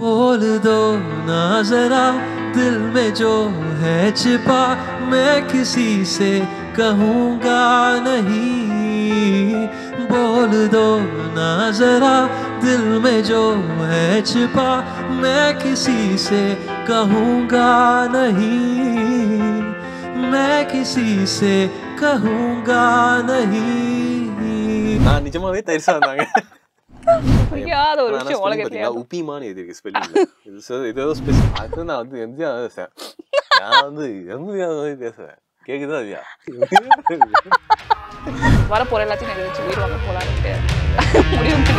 बोल दो ना जरा दिल में जो है छिपा, मैं किसी से कहूँगा नहीं। बोल दो ना जरा दिल में जो है छिपा, मैं किसी से कहूँगा नहीं, मैं किसी से कहूँगा नहीं। हाँ निजमावे तेरे साथ आगे यार और कुछ और कहते हैं ऊपी मान ये देखिए स्पेलिंग इधर तो स्पेलिंग आता ना आदमी एम जी आता है यार ऐसा है क्या कितना दिया वाला पोरे लाची नहीं देखी वीर वाला पोला नहीं मुड़ी उनकी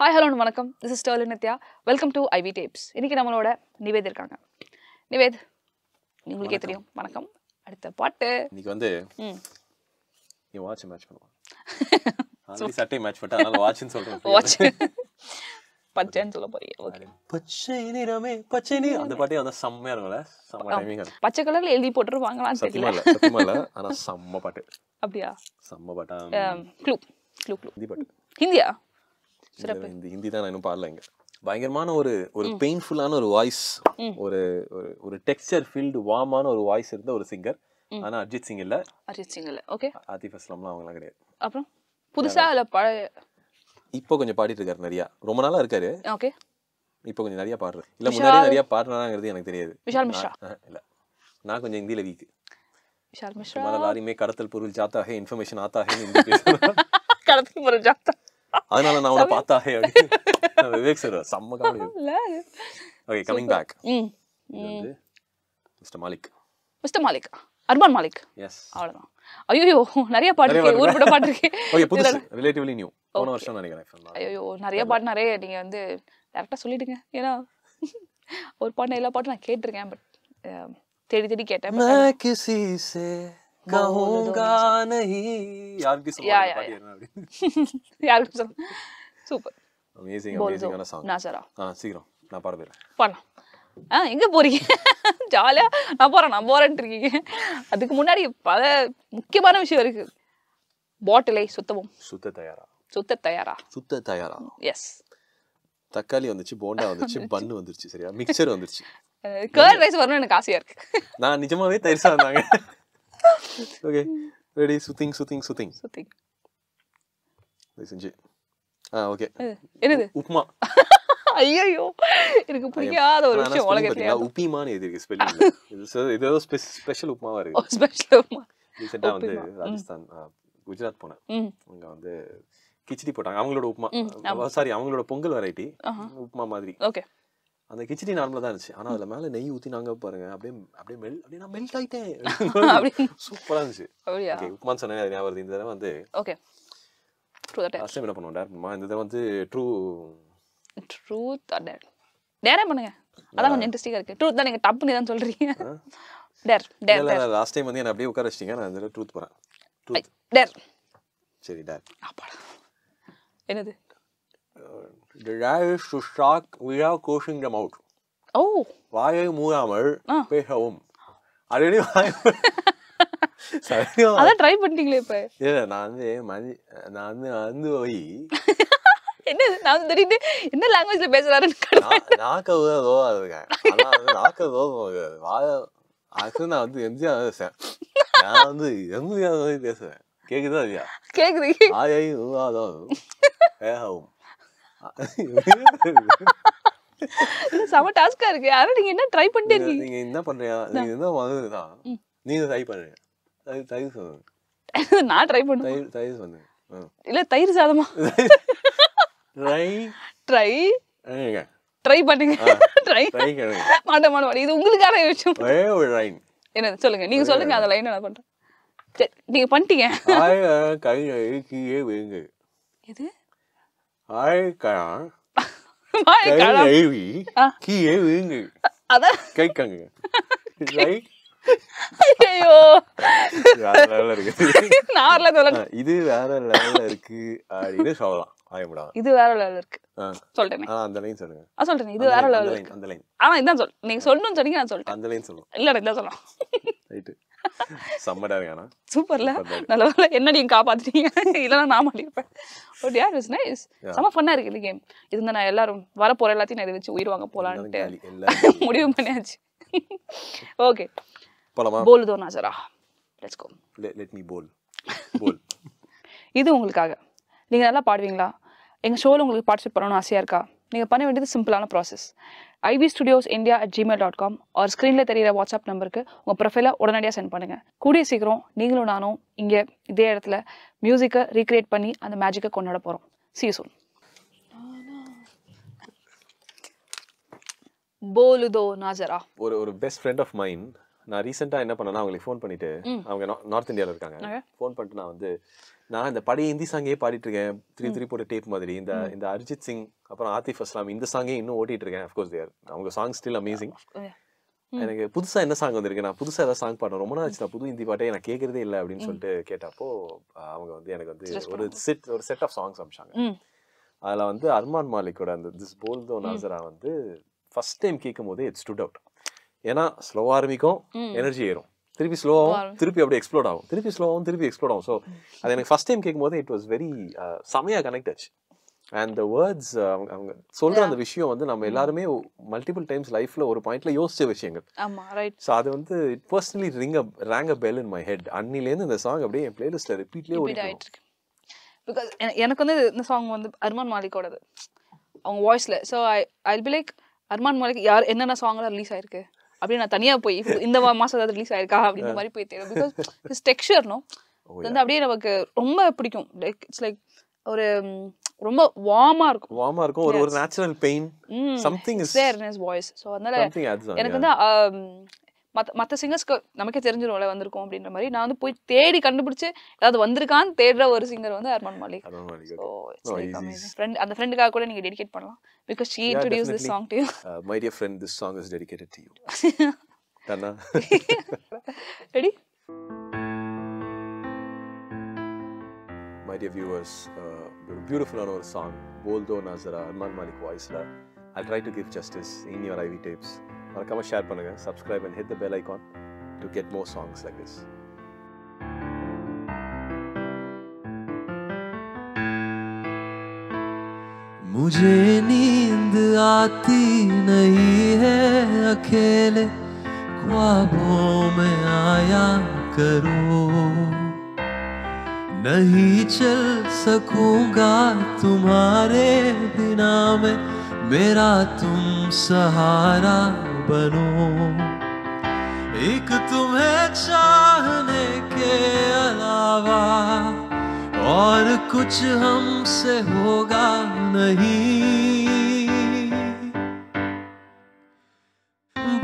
hi hello and vanakkam this is Sterlin Nithya welcome to IV tapes इनके நம்மளோட நிவேத் இருக்காங்க நிவேத் நீங்களுக்கே தெரியும் வணக்கம் அடுத்த பாட்டு இன்னைக்கு வந்து நீ வாட்ச் மேட்ச் பண்ணுவோம் ஆல்ரெடி சட்டை மேட்ச் பட்டா நான் வாட்ச்னு சொல்றேன் வாட்ச் பச்சைன்னு சொல்ல போறீங்க ஓகே பச்சை நிறமே பச்சை நிற அந்த பாட்டு அத செம்மயா இருக்குல செம்ம டைமிங் அது பச்சை கலர்ல எழுதி போட்டுருவாங்கலாம் தெரியல சத்தியமா இல்ல ஆனா செம்ம பாட்டு அப்படியே செம்ம பாட்டா க்ளூ க்ளூ க்ளூ இந்த பாட்டு ஹிந்தியா சிறப்பு ஹிந்தி தான் நான் பாடலங்க பயங்கரமான ஒரு ஒரு பெயின்ஃபுல்லான ஒரு வாய்ஸ் ஒரு ஒரு டெக்ஸ்சர் ஃபீல்ட் வாமான ஒரு வாய்ஸ் இருந்த ஒரு சிங்கர் ஆனா அர்ஜித் சிங் இல்ல ஓகே ஆதிஃப் அஸ்லம்லாம் அவங்கலாம் கிடையாது அப்புறம் புதுசா இல்ல இப்போ கொஞ்சம் பாடிட்டு இருக்காரு நிறைய ரொம்ப நாளா இருக்காரு ஓகே இப்போ கொஞ்சம் நிறைய பாடுறாரு இல்ல முன்னாடி நிறைய பாடுறானாங்கிறது எனக்கு தெரியாது விஷால் மிஷ்ரா இல்ல நான் கொஞ்சம் ஹிந்தில வீக் விஷால் மிஷ்ரா हमारा लारी में करतल पुरुल जाता है इंफॉर्मेशन आता है हिंदी में करतल पुरुल जाता அதனால நான் அவனை பார்த்தா ஹே விவேக் சார் செம்ம comedy okay coming back mister Malik Armaan Malik yes அவ்வளவுதான் ஐயோ நிறைய பாட்டு ஊர் கூட பாட்டு ஓகே புதுசு ரிலேட்டிவ்லி நியூ போன வருஷம் நினைக்கிறேன் ஐயோ நிறைய பாட்டு நிறைய நீங்க வந்து டைரக்டா சொல்லிடுங்க ஏனா ஒரு பாட்டு எல்லா பாட்டு நான் கேட்டிருக்கேன் பட் தேடி கேட்டேன் நான் கிசி சே कहूंगा नहीं यार की सुन यार की सुन सुपर अमेजिंग गाना सॉन्ग ना जरा हां सीखो ना पाड़ दे पाला हां எங்க போறீங்க ஜாலியா நான் போறேன் நான் போறேன் இருக்கீங்க அதுக்கு முன்னாடி பல முக்கியமான விஷயம் இருக்கு பாட்டிலை சுத்தவும் சுத்த தயாரா எஸ் தக்காளி வந்துச்சு போண்டா வந்துச்சு பன் வந்துச்சு சரியா மிக்சர் வந்துச்சு கர்ட் ரைஸ் வரணும் எனக்கு ஆசையா இருக்கு நான் நிஜமாவே தயிர்சா வந்தாங்க okay ready shooting listen ji okay enadhu upma ayyo irukku puriyada oru vishayam ola kettiya uppi maan edirukku spelling idu edo special upma va irukku special upma recently vandu Rajasthan Gujarat pona anga vandu kichdi potaanga avangaloda upma sorry avangaloda pongal variety upma maadhiri okay அந்த கிச்சடி நார்மலா தான் இருந்துச்சு ஆனா அதுல மேல நெய் ஊத்தினாங்க பாருங்க அப்படியே நான் மெல்ட் ஆயிட்டேன் அப்படியே சூப்பரா இருந்துச்சு ஓகே உப்மான் சொன்னேன் அது ஞாபகம் வருது இந்த தடவை வந்து ஓகே ட்ரூ தட் ஆஸ்ட் என்ன பண்ணுவோம் டேரக்ட்மா இந்த தடவை வந்து ட்ரூ தட் டேரக்ட் பண்ணுங்க அதான் கொஞ்சம் இன்ட்ரஸ்டிங்கா இருக்கு ட்ரூத் தான் நீங்க தப்புன்னு தான் சொல்றீங்க டேர் லாஸ்ட் டைம் வந்து நான் அப்படியே உட்கார வச்சிட்டீங்க நான் இந்த தடவை ட்ரூத் போறேன் ட்ரூத் டேர் சரி டேர் ஆபாடா என்னது derived to shock without closing the mouth. Oh. Why Muhammad? Pehawum. Are you trying? Sorry. Are you trying something like that? Yeah, I am. What did you say? What language are you speaking? I am. I am. What did you say? I am. சம டாஸ்கா இருக்கு யாரா நீங்க என்ன try பண்ணிட்டே இருக்கீங்க நீங்க என்ன பண்றீங்க நீங்க என்ன வாங்குறீங்க நீங்க ட்ரை பண்றீங்க தயிர் சாதம் நான் ட்ரை பண்ணேன் தயிர் சாதம் இல்ல தயிர் சாதமா ட்ரை பண்ணுங்க ட்ரை பண்ணுங்க மாட இது உங்களுக்கான விஷயம் என்ன சொல்லுங்க நீங்க சொல்லுங்க அந்த லைன் நான் பண்றேன் நீங்க பண்ணிட்டீங்க கை கீழே வைங்க எது சம்மடா இருக்கானா சூப்பர்ல நல்லவேளை என்னடி நீ காப்பாத்துறீங்க இல்லனா நான் மாட்டிப்பேன் பட் யா இஸ் நைஸ் சம ஃபன்னா இருக்கு இந்த கேம் இதுنا நான் எல்லாரும் வர போற எல்லாத்தையும் நான் வெச்சு உயிர் வாங்க போலாம்னு முடிவு பண்ணியாச்சு ஓகே போலாமா Bol Do Na Zara let's go let me போல் போல் இது உங்களுக்காக நீங்க நல்லா பாடுவீங்களா எங்க ஷோல உங்களுக்கு பார்ட்டிசிபேட் பண்ணனும் ஆசையா இருக்கா நீங்க பண்ண வேண்டியது சிம்பிளான process ivystudios.india@gmail.com और स्क्रीन ले तेरीरा WhatsApp नंबर के उनका प्रोफाइल उड़नाडिया सेंड पनेगा कूड़ी सीकरों निगलों नानों इंगे इधर अर्थले म्यूजिक का रिक्रिएट पनी अंद मैजिक का कोण नड़ पोरों see you soon बोल दो नाजरा और best friend of mine ना recent टाइम ना पना ना उंगली phone पनी थे आमगे north India लड़का हैं phone पन्ट ना वंदे நான் இந்த படி ஹிந்தி சாங் ஏ பாடிட்டு இருக்கேன் 3 போட்ட டேப் மாதிரி இந்த அரிஜித் சிங் அப்புறம் ஆதிஃப் அஸ்லாம் இந்த சாங் ஏ இன்னும் ஓட்டிட்டு இருக்கேன் of course they are அவங்க சாங் ஸ்டில் அமேசிங் எனக்கு புதுசா என்ன சாங் வந்திருக்கு நான் புதுசா ஏதாவது சாங் பாடுறேன் ரொம்ப நாள் ஆச்சு நான் புது ஹிந்தி பாட்டை நான் கேக்குறதே இல்ல அப்படினு சொல்லிட்டு கேட்டப்போ அவங்க எனக்கு ஒரு செட் ஆஃப் சாங்ஸ் அம்சாங்க அதுல அர்மான் மாலிக்கோட அந்த this Bol Do Na Zara first time கேக்கும்போது இட் ஸ்டுட் அவுட் ஏனா ஸ்லோவா ஆரம்பிக்கும் எனர்ஜி ஏறும் திருப்பி ஸ்லோ ஆகும் திருப்பி அப்படியே எக்ஸ்ப்ளோட் ஆகும் திருப்பி ஸ்லோ ஆகும் திருப்பி எக்ஸ்ப்ளோட் ஆகும் ஸோ அது எனக்கு ஃபர்ஸ்ட் டைம் கேட்கும்போது இட் வாஸ் வெரி செமையாக கனெக்ட் ஆச்சு அண்ட் த வேர்ட்ஸ் அவங்க சொல்கிற அந்த விஷயம் நம்ம எல்லாருமே மல்டிபிள் டைம்ஸ் லைஃப்பில் ஒரு பாயிண்ட்ல யோசிச்ச விஷயங்கள் ஸோ அது it personally rang a bell in my head அன்னிலேருந்து இந்த சாங் அப்படியே என் பிளேலிஸ்ட்டில் ரிப்பீட்லேயே ஓடிட்டு இருக்கு பிகாஸ் எனக்கு இந்த சாங் அர்மான் மாலிக்கோடது அவங்க வாய்ஸில் so I be like Armaan Malik யார் என்னென்ன சாங்லாம் ரிலீஸ் ஆயிருக்கு அப்படியே நான் தனியாக போய் இந்த மாதம் ஏதாவது ரிலீஸ் ஆயிருக்கா அப்படின்ற மாதிரி போய் தேடும் பிகாஸ் இட்ஸ் டெக்ஸ்சர்னோ இது அப்படியே நமக்கு ரொம்ப பிடிக்கும் லைக் இட்ஸ் லைக் ஒரு ரொம்ப வார்மா இருக்கும் ஒரு natural pain something is there in his voice so அதனால எனக்கு மற்ற சிங்கர்ஸ்க்கு நமக்கே தெரிஞ்சிடும்ல வந்திருக்கும் அப்படின்ற மாதிரி நான் போய் தேடி கண்டுபிடிச்சு ஏதாவது வந்திருக்கான்னு தேடுற ஒரு சிங்கர் அர்மான் மாலிக் ஸோ அந்த ஃப்ரெண்டுக்காக கூட நீங்கள் டெடிகேட் பண்ணலாம் because she introduced this song to you. My dear friend, this song is dedicated to you. Tana. Ready? My dear viewers, beautiful and our song, Bol Do Na Zara, Armaan Malik voice la. I'll try to give justice in your iwi tapes. Come share pannunga, subscribe and hit the bell icon to get more songs like this. मुझे नींद आती नहीं है अकेले ख्वाबों में आया करो नहीं चल सकूंगा तुम्हारे बिना मैं मेरा तुम सहारा बनो एक तुम्हें चाहने के अलावा और कुछ हमसे होगा नहीं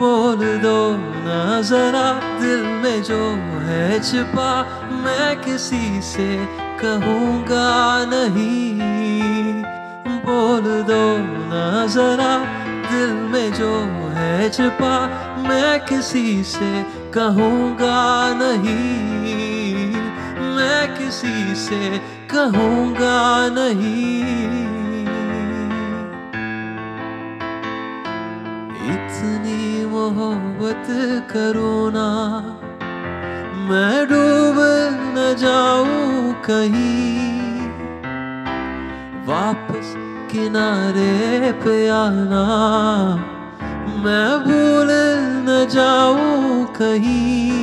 बोल दो ना जरा दिल में जो है छिपा मैं किसी से कहूँगा नहीं बोल दो ना जरा दिल में जो है छिपा मैं किसी से कहूँगा नहीं मैं किसी से कहूँगा नहीं इतनी मोहब्बत करो ना मैं डूब न जाऊं कहीं वापस किनारे पे आना मैं भूल न जाऊं कहीं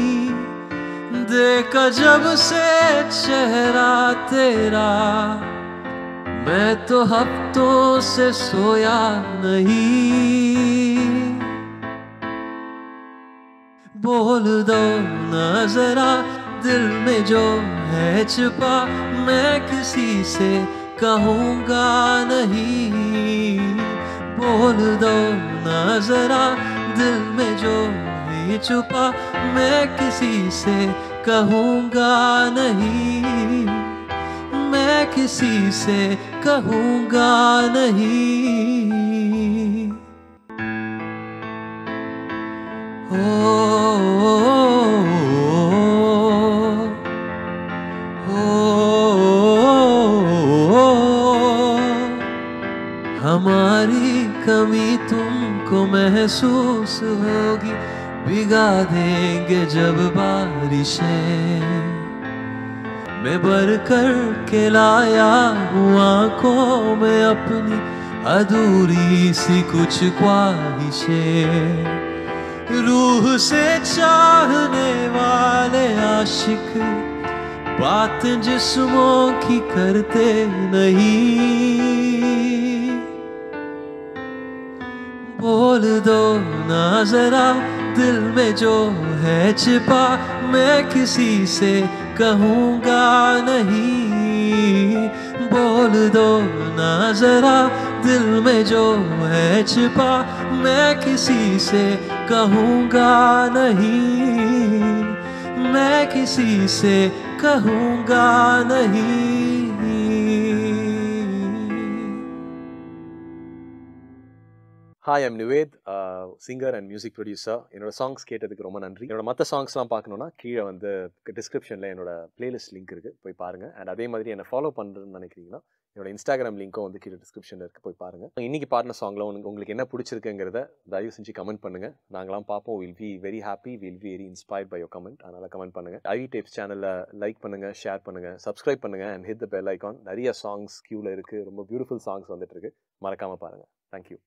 देखा जब से चेहरा तेरा मैं तो हफ्तों से सोया नहीं बोल दो ना जरा दिल में जो है छिपा मैं किसी से कहूँगा नहीं बोल दो ना जरा दिल में जो है छुपा मैं किसी से कहूँगा नहीं मैं किसी से कहूँगा नहीं हमारी कमी तुमको महसूस होगी भिगा देंगे जब बारिशें। मैं भर कर के लाया हूँ आँखों में अपनी अधूरी सी कुछ ख्वाहिशें। रूह से चाहने वाले आशिक बात जिस्मों की करते नहीं। बोल दो ना जरा दिल में जो है छिपा, मैं किसी से कहूँगा नहीं। बोल दो ना जरा दिल में जो है छिपा, मैं किसी से कहूँगा नहीं। मैं किसी से कहूँगा नहीं। Hi, I'm Nived, singer and music producer. என்னோட songs கேட்டதுக்கு ரொம்ப நன்றி. என்னோட மற்ற சாங்ஸ்லாம் பார்க்கணும்னா கீழே வந்து டிஸ்கிரிப்ஷனில் என்னோட பிளேலிஸ்ட் லிங்க் இருக்குது, போய் பாருங்கள். அண்ட் அதே மாதிரி என்னை ஃபாலோ பண்ணுறதுன்னு நினைக்கிறீங்கன்னா என்னோட இன்ஸ்டாகிராம் லிங்க்கும் வந்து கீழே டிஸ்கிரிப்ஷனில் இருக்குது, போய் பாருங்கள். இன்றைக்கி பாடின சாங்கில் உங்களுக்கு என்ன பிடிச்சிருக்குங்கிறத தயவு செஞ்சு கமெண்ட் பண்ணுங்கள். நாங்களாம் பார்ப்போம். Will be very happy, will be very inspired by your comment. அதனால் கமெண்ட் பண்ணுங்கள். ஐவி டேப்ஸ் சேனலில் லைக் பண்ணுங்கள், ஷேர் பண்ணுங்கள், சப்ஸ்கிரைப் பண்ணுங்கள் and hit the bell icon. நிறைய சாங்ஸ் க்யூவில் இருக்குது, ரொம்ப பியூட்டிஃபுல் சாங்ஸ் வந்துட்டுருக்கு, மறக்காமல் பாருங்கள். தேங்க்யூ.